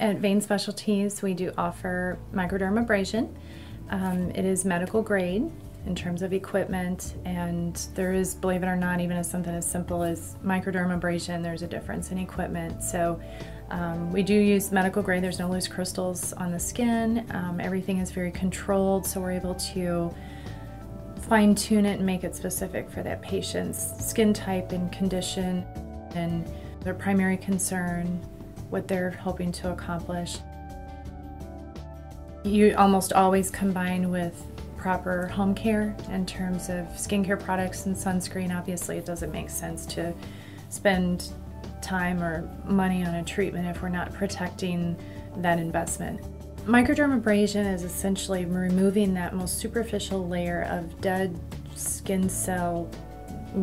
At Vein Specialties, we do offer microdermabrasion. It is medical grade in terms of equipment, and there is, believe it or not, even as something as simple as microdermabrasion, there's a difference in equipment. So we do use medical grade. There's no loose crystals on the skin. Everything is very controlled, so we're able to fine tune it and make it specific for that patient's skin type and condition and their primary concern, what they're hoping to accomplish. You almost always combine with proper home care in terms of skincare products and sunscreen. Obviously, it doesn't make sense to spend time or money on a treatment if we're not protecting that investment. Microdermabrasion is essentially removing that most superficial layer of dead skin cell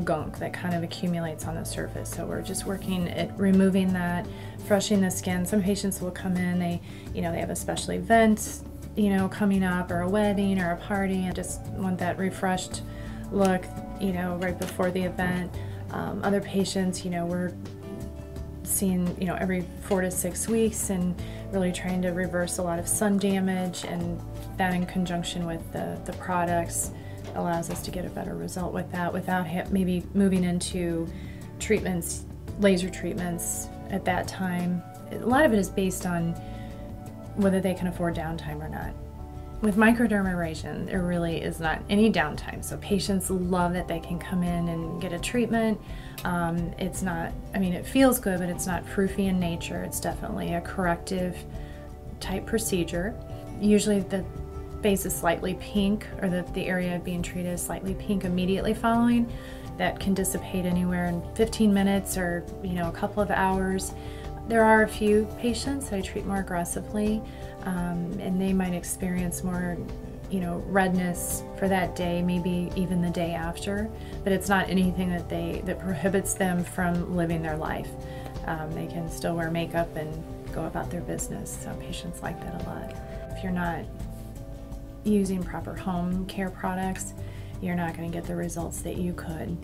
gunk that kind of accumulates on the surface. So we're just working at removing that, flushing the skin. Some patients will come in, they have a special event, coming up, or a wedding or a party, and just want that refreshed look, right before the event. Other patients, we're seeing, every 4 to 6 weeks, and really trying to reverse a lot of sun damage, and that in conjunction with the products allows us to get a better result with that without maybe moving into treatments, laser treatments at that time. A lot of it is based on whether they can afford downtime or not. With microdermabrasion, there really is not any downtime, so patients love that they can come in and get a treatment. It's not, it feels good, but it's not proofy in nature. It's definitely a corrective type procedure. Usually the face is slightly pink, or the area being treated is slightly pink immediately following. That can dissipate anywhere in 15 minutes or a couple of hours. There are a few patients that I treat more aggressively, and they might experience more, redness for that day, maybe even the day after. But it's not anything that that prohibits them from living their life. They can still wear makeup and go about their business. So patients like that a lot. If you're not using proper home care products, you're not going to get the results that you could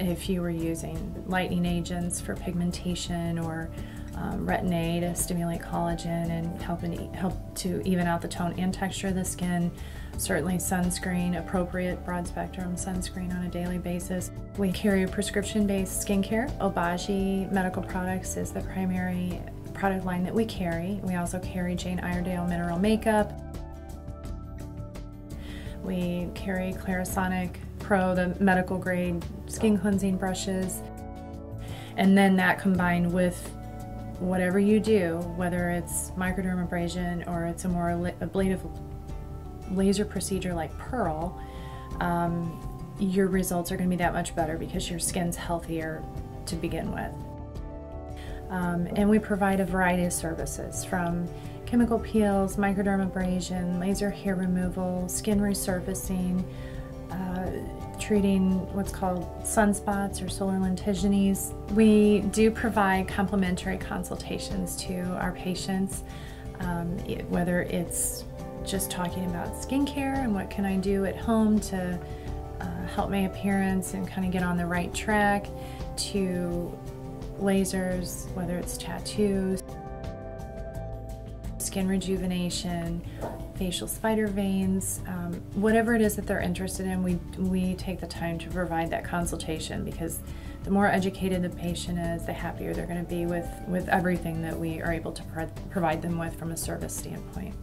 if you were using lightening agents for pigmentation, or Retin-A to stimulate collagen and help to even out the tone and texture of the skin. Certainly sunscreen, appropriate broad spectrum sunscreen on a daily basis. We carry a prescription-based skincare. Obagi Medical Products is the primary product line that we carry. We also carry Jane Iredale Mineral Makeup. We carry Clarisonic Pro, the medical grade skin cleansing brushes. And then that combined with whatever you do, whether it's microdermabrasion or it's a more ablative laser procedure like Pearl, your results are going to be that much better because your skin's healthier to begin with. And we provide a variety of services, from chemical peels, microdermabrasion, laser hair removal, skin resurfacing, treating what's called sunspots or solar lentigines. We do provide complimentary consultations to our patients, whether it's just talking about skincare and what can I do at home to help my appearance and kind of get on the right track, to lasers, whether it's tattoos, skin rejuvenation, facial spider veins, whatever it is that they're interested in, we take the time to provide that consultation, because the more educated the patient is, the happier they're going to be with everything that we are able to provide them with from a service standpoint.